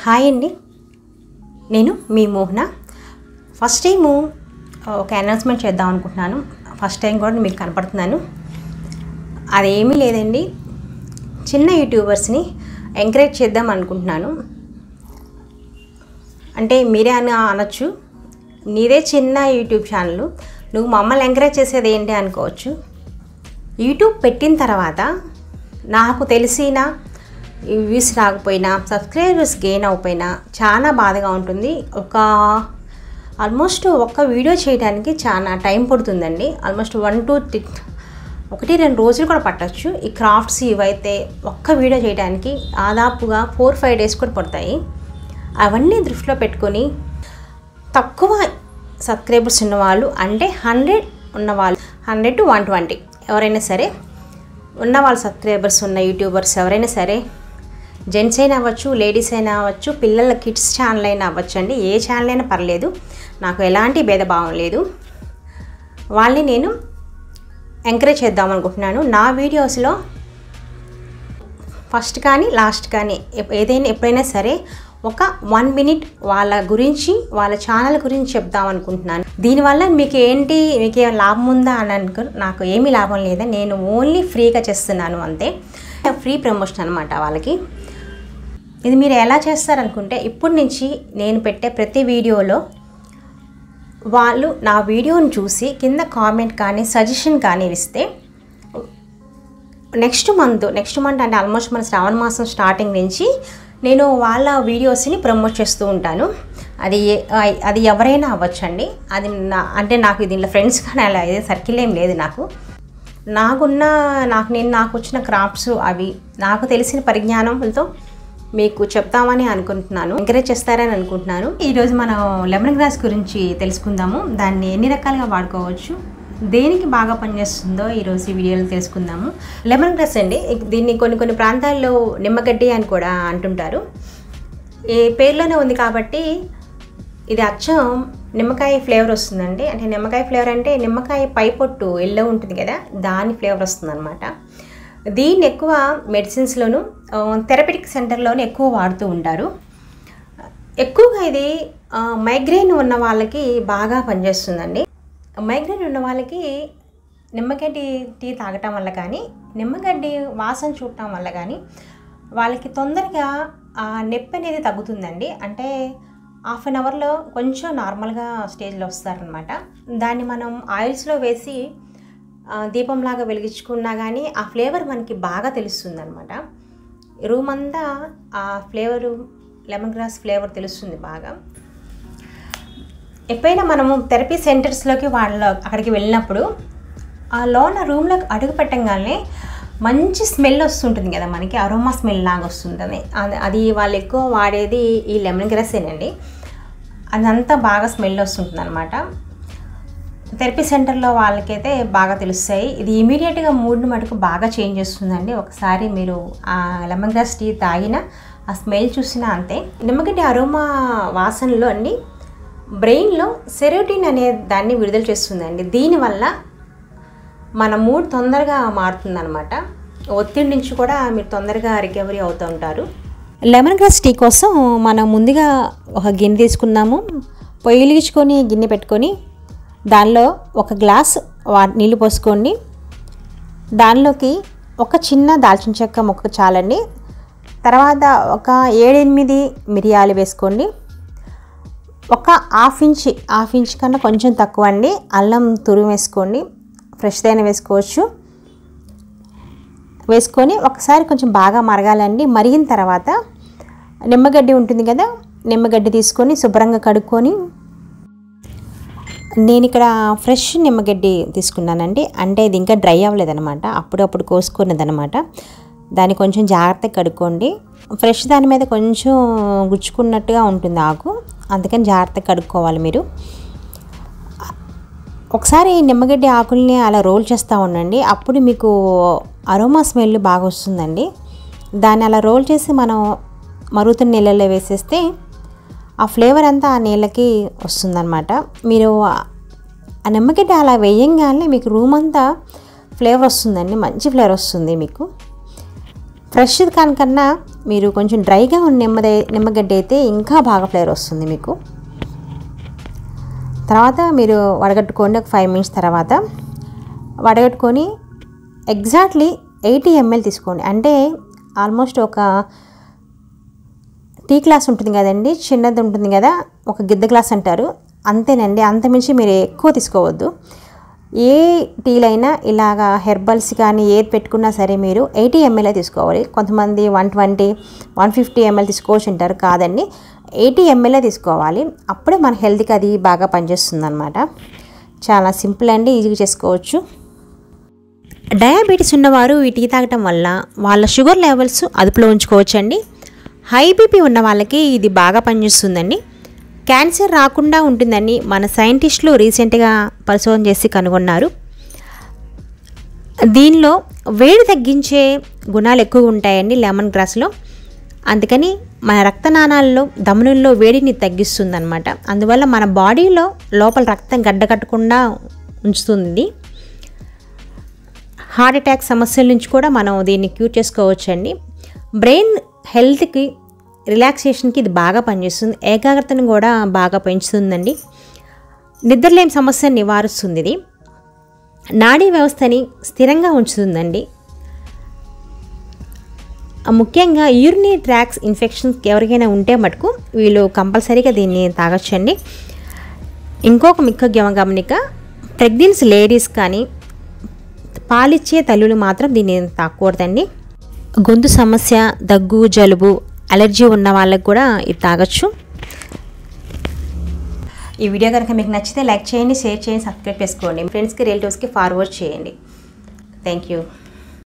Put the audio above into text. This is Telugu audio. హాయ్ అండి, నేను మీ మోహన. ఫస్ట్ టైము ఒక అనౌన్స్మెంట్ చేద్దాం అనుకుంటున్నాను. ఫస్ట్ టైం కూడా మీకు కనపడుతున్నాను. అదేమీ లేదండి, చిన్న యూట్యూబర్స్ని ఎంకరేజ్ చేద్దాం అనుకుంటున్నాను. అంటే మీరే అని అనొచ్చు, నీదే చిన్న యూట్యూబ్ ఛానల్, నువ్వు మమ్మల్ని ఎంకరేజ్ చేసేది ఏంటి అనుకోవచ్చు. యూట్యూబ్ పెట్టిన తర్వాత నాకు తెలిసిన వ్యూస్ రాకపోయినా, సబ్స్క్రైబర్స్ గెయిన్ అయిపోయినా చాలా బాధగా ఉంటుంది. ఆల్మోస్ట్ ఒక్క వీడియో చేయడానికి చాలా టైం పడుతుందండి. ఆల్మోస్ట్ 1-2 రోజులు కూడా పట్టచ్చు. ఈ క్రాఫ్ట్స్ ఇవైతే ఒక్క వీడియో చేయడానికి దాదాపుగా 4-5 డేస్ కూడా పడతాయి. అవన్నీ దృష్టిలో పెట్టుకొని తక్కువ సబ్స్క్రైబర్స్ ఉన్నవాళ్ళు, అంటే 100 ఉన్నవాళ్ళు, 100 to 120 ఎవరైనా సరే ఉన్న వాళ్ళ సబ్స్క్రైబర్స్ ఉన్న యూట్యూబర్స్ ఎవరైనా సరే, జెంట్స్ అయినా అవ్వచ్చు, లేడీస్ అయినా అవ్వచ్చు, పిల్లల కిడ్స్ ఛానల్ అయినా అవ్వచ్చు అండి, ఏ ఛానల్ అయినా పర్లేదు, నాకు ఎలాంటి భేదభావం లేదు. వాళ్ళని నేను ఎంకరేజ్ చేద్దాం అనుకుంటున్నాను. నా వీడియోస్లో ఫస్ట్ కానీ లాస్ట్ కానీ ఎప్పుడైనా సరే ఒక 1 minute వాళ్ళ గురించి, వాళ్ళ ఛానల్ గురించి చెప్దాం అనుకుంటున్నాను. దీనివల్ల మీకు ఏం లాభం ఉందా అని అనుకో, నాకు ఏమీ లాభం లేదా, నేను ఓన్లీ ఫ్రీగా చేస్తున్నాను అంతే. ఫ్రీ ప్రమోషన్ అనమాట వాళ్ళకి. ఇది మీరు ఎలా చేస్తారనుకుంటే, ఇప్పటి నుంచి నేను పెట్టే ప్రతి వీడియోలో వాళ్ళు నా వీడియోని చూసి కింద కామెంట్ కానీ సజెషన్ కానీ ఇస్తే, నెక్స్ట్ మంత్ అంటే ఆల్మోస్ట్ మన శ్రావణ మాసం స్టార్టింగ్ నుంచి నేను వాళ్ళ వీడియోస్ని ప్రమోట్ చేస్తూ ఉంటాను. అది ఎవరైనా అవ్వచ్చండి. అంటే నాకు దీనిలో ఫ్రెండ్స్ కానీ అలా సర్కిల్ ఏం లేదు. నాకు వచ్చిన క్రాఫ్ట్స్ అవి నాకు తెలిసిన పరిజ్ఞానంతో మీకు చెప్తామని అనుకుంటున్నాను, ఎంకరేజ్ చేస్తారని అనుకుంటున్నాను. ఈరోజు మనం లెమన్ గ్రాస్ గురించి తెలుసుకుందాము. దాన్ని ఎన్ని రకాలుగా వాడుకోవచ్చు, దేనికి బాగా పనిచేస్తుందో ఈరోజు ఈ వీడియోలో తెలుసుకుందాము. లెమన్ గ్రాస్ అండి, దీన్ని కొన్ని ప్రాంతాల్లో నిమ్మగడ్డి అని కూడా అంటుంటారు. ఈ పేరులోనే ఉంది కాబట్టి ఇది అచ్చం నిమ్మకాయ ఫ్లేవర్ వస్తుందండి. అంటే నిమ్మకాయ ఫ్లేవర్ అంటే నిమ్మకాయ పై పొట్టు ఎల్లో ఉంటుంది కదా, దాని ఫ్లేవర్ వస్తుందన్నమాట. దీన్ని ఎక్కువ మెడిసిన్స్లోను థెరపెటిక్ సెంటర్లోనే ఎక్కువ వాడుతూ ఉంటారు. ఎక్కువగా ఇది మైగ్రేన్ ఉన్న వాళ్ళకి బాగా పనిచేస్తుందండి. మైగ్రేన్ ఉన్న వాళ్ళకి నిమ్మగడ్డి టీ తాగటం వల్ల కానీ, నిమ్మగడ్డి వాసన చూడటం వల్ల కానీ వాళ్ళకి తొందరగా ఆ నొప్పి అనేది తగ్గుతుందండి. అంటే ½ hourలో కొంచెం నార్మల్గా స్టేజ్లో వస్తారనమాట. దాన్ని మనం ఆయిల్స్లో వేసి దీపంలాగా వెలిగించుకున్నా కానీ ఆ ఫ్లేవర్ మనకి బాగా తెలుస్తుందన్నమాట. రూమ్ అంతా ఆ ఫ్లేవరు, లెమన్ గ్రాస్ ఫ్లేవర్ తెలుస్తుంది బాగా. ఎప్పుడైనా మనము థెరపీ సెంటర్స్లోకి అక్కడికి వెళ్ళినప్పుడు ఆ లోన రూమ్లోకి అడుగు పెట్టంగానే మంచి స్మెల్ వస్తుంటుంది కదా, మనకి అరోమా స్మెల్ లాగా వస్తుంటుంది. అది వాళ్ళు ఎక్కువ వాడేది ఈ లెమన్ గ్రాసేనండి. అదంతా బాగా స్మెల్ వస్తుంటుంది అనమాట. థెరపీ సెంటర్లో వాళ్ళకైతే బాగా తెలుస్తాయి. ఇది ఇమీడియట్గా మూడ్ని మటుకు బాగా చేంజ్ చేస్తుందండి. ఒకసారి మీరు ఆ లెమన్ గ్రాస్ టీ తాగినా, ఆ స్మెల్ చూసినా అంతే. నిమ్మగడ్డి అరోమా వాసనలో అండి బ్రెయిన్లో సెరోటిన్ అనే దాన్ని విడుదల చేస్తుందండి. దీనివల్ల మన మూడ్ తొందరగా మారుతుందన్నమాట. ఒత్తిడి నుంచి కూడా మీరు తొందరగా రికవరీ అవుతూ ఉంటారు. లెమన్ గ్రాస్ టీ కోసం మనం ముందుగా ఒక గిన్నె తీసుకున్నాము. పొయ్యి వెలిగించుకొని గిన్నె పెట్టుకొని దానిలో 1 glass నీళ్ళు పోసుకోండి. దానిలోకి ఒక చిన్న దాల్చిన చెక్క ముక్క చాలండి. తర్వాత ఒక 7-8 మిరియాలు వేసుకోండి. ఒక హాఫ్ ఇంచ్ కన్నా కొంచెం తక్కువ అండి అల్లం తురుము వేసుకోండి. ఫ్రెష్దైనా వేసుకోవచ్చు. వేసుకొని ఒకసారి కొంచెం బాగా మరగాలండి. మరిగిన తర్వాత నిమ్మగడ్డి ఉంటుంది కదా, నిమ్మగడ్డి తీసుకొని శుభ్రంగా కడుక్కొని, నేను ఇక్కడ ఫ్రెష్ నిమ్మగడ్డి తీసుకున్నానండి. అంటే ఇది ఇంకా డ్రై అవ్వలేదన్నమాట, అప్పుడప్పుడు కోసుకున్నదనమాట. దాన్ని కొంచెం జాగ్రత్తగా కడుక్కోండి. ఫ్రెష్ దాని మీద కొంచెం గుచ్చుకున్నట్టుగా ఉంటుంది ఆకు, అందుకని జాగ్రత్తగా కడుక్కోవాలి. మీరు ఒకసారి నిమ్మగడ్డి ఆకుల్ని అలా రోల్ చేస్తూ ఉండండి, అప్పుడు మీకు అరోమా స్మెల్ బాగా వస్తుందండి. దాన్ని అలా రోల్ చేసి మనం మరుగుతున్న నీళ్ళలో వేసేస్తే ఆ ఫ్లేవర్ అంతా ఆ నీళ్ళకి వస్తుందన్నమాట. మీరు ఆ నిమ్మగడ్డి అలా వేయంగానే మీకు రూమ్ అంతా ఫ్లేవర్ వస్తుందండి, మంచి ఫ్లేవర్ వస్తుంది. మీకు ఫ్రెష్ దానికన్నా మీరు కొంచెం డ్రైగా ఉన్న నిమ్మగడ్డ అయితే ఇంకా బాగా ఫ్లేవర్ వస్తుంది మీకు. తర్వాత మీరు వడగట్టుకోండి. ఒక 5 minutes తర్వాత వడగట్టుకొని ఎగ్జాక్ట్లీ 80 ml తీసుకోండి. అంటే ఆల్మోస్ట్ ఒక టీ గ్లాస్ ఉంటుంది కదండి, చిన్నది ఉంటుంది కదా, ఒక గిద్ద గ్లాస్ అంటారు, అంతేనండి. అంతమించి మీరు ఎక్కువ తీసుకోవద్దు. ఏ టీలైనా ఇలాగా హెర్బల్స్ కానీ ఏది పెట్టుకున్నా సరే మీరు 80 ml తీసుకోవాలి. కొంతమంది 120, 150 ml తీసుకోవచ్చు అంటారు, కాదండి 80 ml తీసుకోవాలి. అప్పుడే మన హెల్త్కి అది బాగా పనిచేస్తుంది అనమాట. చాలా సింపుల్ అండి, ఈజీగా చేసుకోవచ్చు. డయాబెటీస్ ఉన్నవారు ఈ టీ తాగటం వల్ల వాళ్ళ షుగర్ లెవెల్స్ అదుపులో ఉంచుకోవచ్చండి. హై బీపీ ఉన్న వాళ్ళకి ఇది బాగా పనిచేస్తుందండి. క్యాన్సర్ రాకుండా ఉంటుందని మన సైంటిస్టులు రీసెంట్గా పరిశోధన చేసి కనుగొన్నారు. దీనిలో వేడి తగ్గించే గుణాలు ఎక్కువ ఉంటాయండి లెమన్ గ్రాస్లో. అందుకని మన రక్తనాళాల్లో ధమనుల్లో వేడిని తగ్గిస్తుంది అనమాట. అందువల్ల మన బాడీలో లోపల రక్తం గడ్డకట్టకుండా ఉంచుతుంది. హార్ట్ అటాక్ సమస్యల నుంచి కూడా మనం దీన్ని క్యూర్ చేసుకోవచ్చండి. బ్రెయిన్ హెల్త్కి రిలాక్సేషన్కి ఇది బాగా పనిచేస్తుంది. ఏకాగ్రతను కూడా బాగా పెంచుతుందండి. నిద్రలేని సమస్యను నివారిస్తుంది. ఇది నాడీ వ్యవస్థని స్థిరంగా ఉంచుతుందండి. ముఖ్యంగా యూరినరీ ట్రాక్స్ ఇన్ఫెక్షన్స్ ఎవరికైనా ఉంటే మటుకు వీళ్ళు కంపల్సరీగా దీన్ని తాగొచ్చండి. ఇంకొక ముఖ్య గమనిక, ప్రెగ్నెన్సీ లేడీస్ కానీ పాలిచ్చే తల్లులు మాత్రం దీన్ని తాగకూడదండి. గొంతు సమస్య, దగ్గు, జలుబు, అలర్జీ ఉన్న వాళ్ళకు కూడా ఇది తాగొచ్చు. ఈ వీడియో కనుక మీకు నచ్చితే లైక్ చేయండి, షేర్ చేయండి, సబ్స్క్రైబ్ చేసుకోండి. ఫ్రెండ్స్కి, రిలేటివ్స్కి ఫార్వర్డ్ చేయండి. Thank you.